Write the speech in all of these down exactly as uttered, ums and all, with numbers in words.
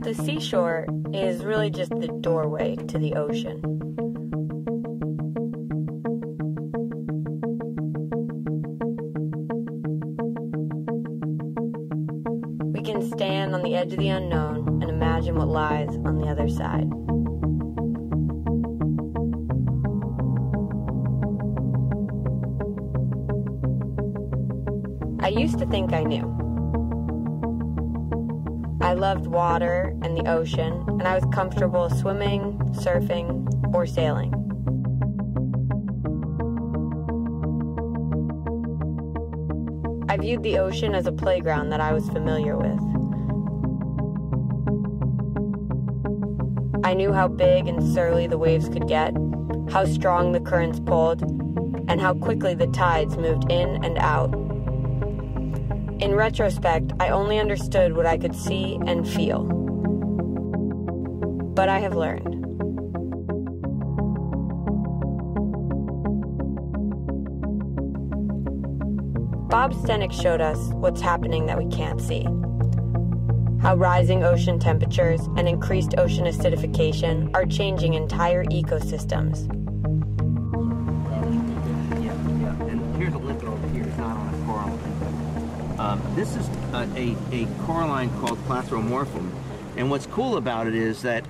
The seashore is really just the doorway to the ocean. We can stand on the edge of the unknown and imagine what lies on the other side. I used to think I knew. I loved water and the ocean, and I was comfortable swimming, surfing, or sailing. I viewed the ocean as a playground that I was familiar with. I knew how big and surly the waves could get, how strong the currents pulled, and how quickly the tides moved in and out. In retrospect, I only understood what I could see and feel. But I have learned. Bob Steneck showed us what's happening that we can't see. How rising ocean temperatures and increased ocean acidification are changing entire ecosystems. Um, this is uh, a, a coralline called plathromorphum, and what's cool about it is that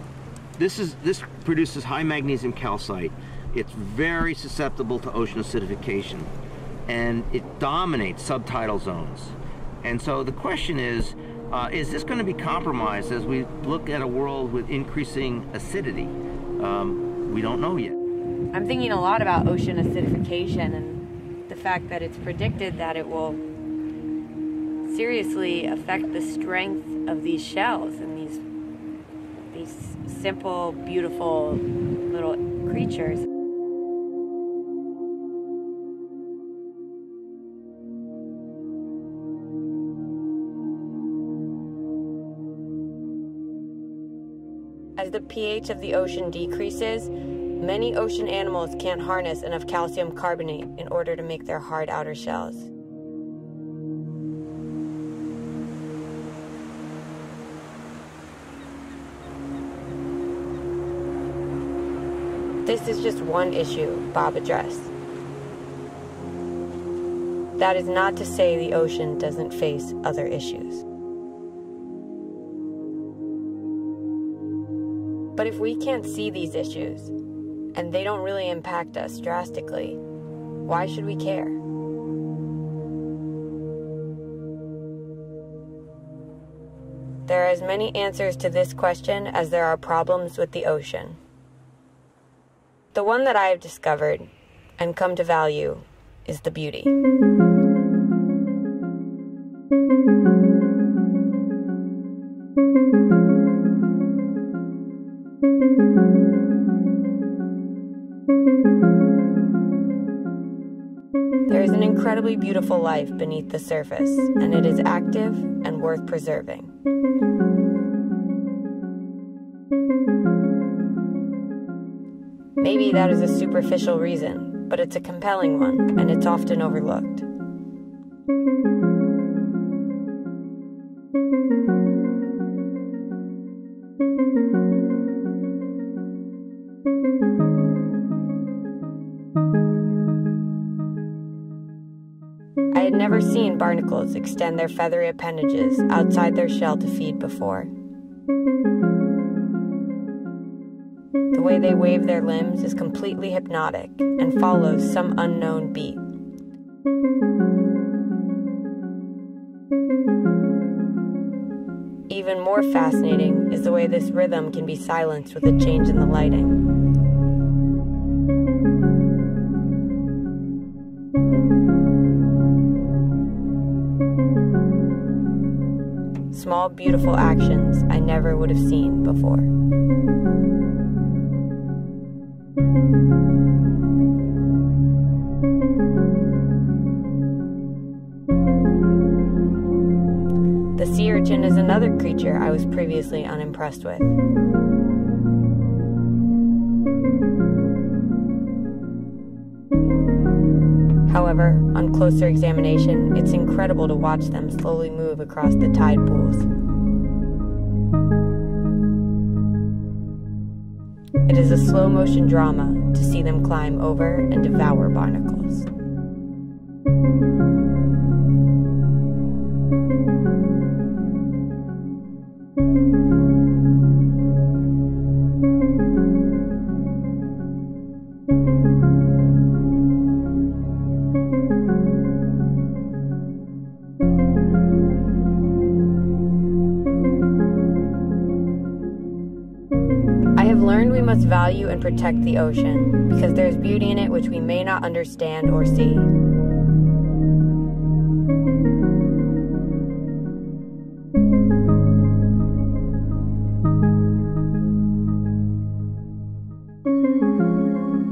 this, is, this produces high magnesium calcite. It's very susceptible to ocean acidification, and it dominates subtidal zones. And so the question is, uh, is this going to be compromised as we look at a world with increasing acidity? Um, we don't know yet. I'm thinking a lot about ocean acidification and the fact that it's predicted that it will seriously affect the strength of these shells and these these simple, beautiful little creatures. As the pH of the ocean decreases, many ocean animals can't harness enough calcium carbonate in order to make their hard outer shells. This is just one issue Bob addressed. That is not to say the ocean doesn't face other issues. But if we can't see these issues, and they don't really impact us drastically, why should we care? There are as many answers to this question as there are problems with the ocean. The one that I have discovered and come to value is the beauty. There is an incredibly beautiful life beneath the surface, and it is active and worth preserving. Maybe that is a superficial reason, but it's a compelling one, and it's often overlooked. I had never seen barnacles extend their feathery appendages outside their shell to feed before. The way they wave their limbs is completely hypnotic and follows some unknown beat. Even more fascinating is the way this rhythm can be silenced with a change in the lighting. Small, beautiful actions I never would have seen before. The sea urchin is another creature I was previously unimpressed with. However, on closer examination, it's incredible to watch them slowly move across the tide pools. It is a slow-motion drama to see them climb over and devour barnacles. Must value and protect the ocean, because there is beauty in it which we may not understand or see.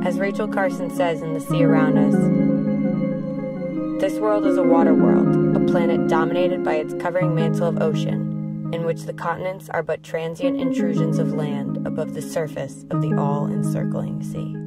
As Rachel Carson says in The Sea Around Us, this world is a water world, a planet dominated by its covering mantle of ocean, in which the continents are but transient intrusions of land above the surface of the all-encircling sea.